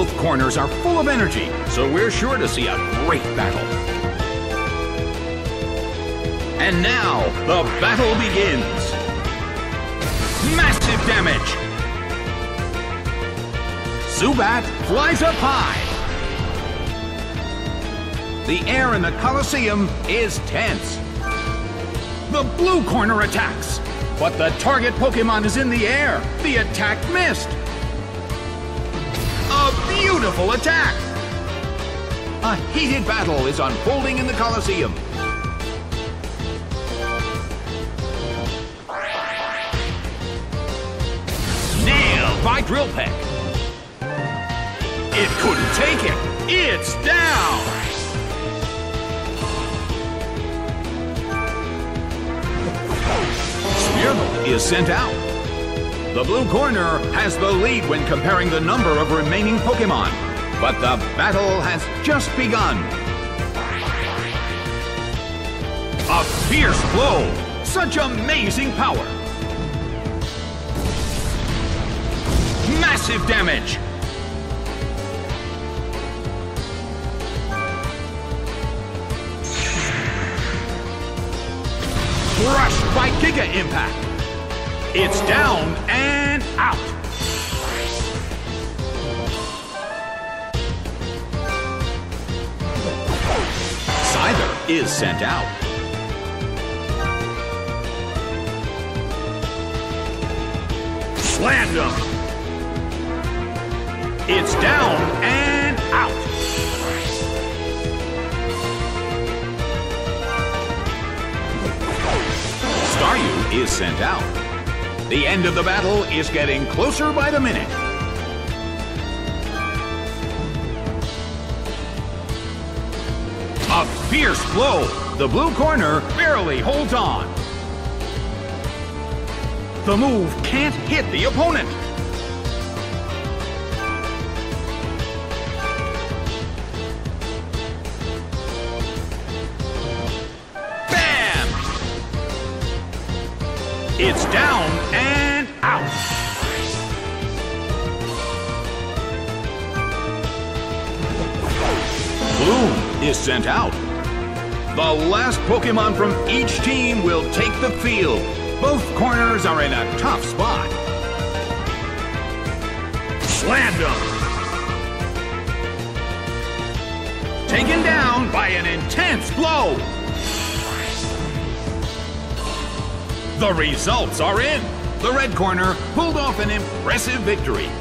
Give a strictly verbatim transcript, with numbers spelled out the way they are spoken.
Both corners are full of energy, so we're sure to see a great battle. And now, the battle begins! Massive damage! Zubat flies up high! The air in the Colosseum is tense. The blue corner attacks, but the target Pokémon is in the air. The attack missed. A beautiful attack! A heated battle is unfolding in the Colosseum. Nailed by Drill Peck. It couldn't take it. It's down! Spearman is sent out. The blue corner has the lead when comparing the number of remaining Pokémon, but the battle has just begun. A fierce blow! Such amazing power! Massive damage! Crushed by Giga Impact. It's down and out. Sider is sent out. Slantum. It's down and out. Staryu is sent out. The end of the battle is getting closer by the minute. A fierce blow! The blue corner barely holds on. The move can't hit the opponent. It's down and out. Gloom is sent out. The last Pokémon from each team will take the field. Both corners are in a tough spot. Slantum. Taken down by an intense blow. The results are in! The red corner pulled off an impressive victory.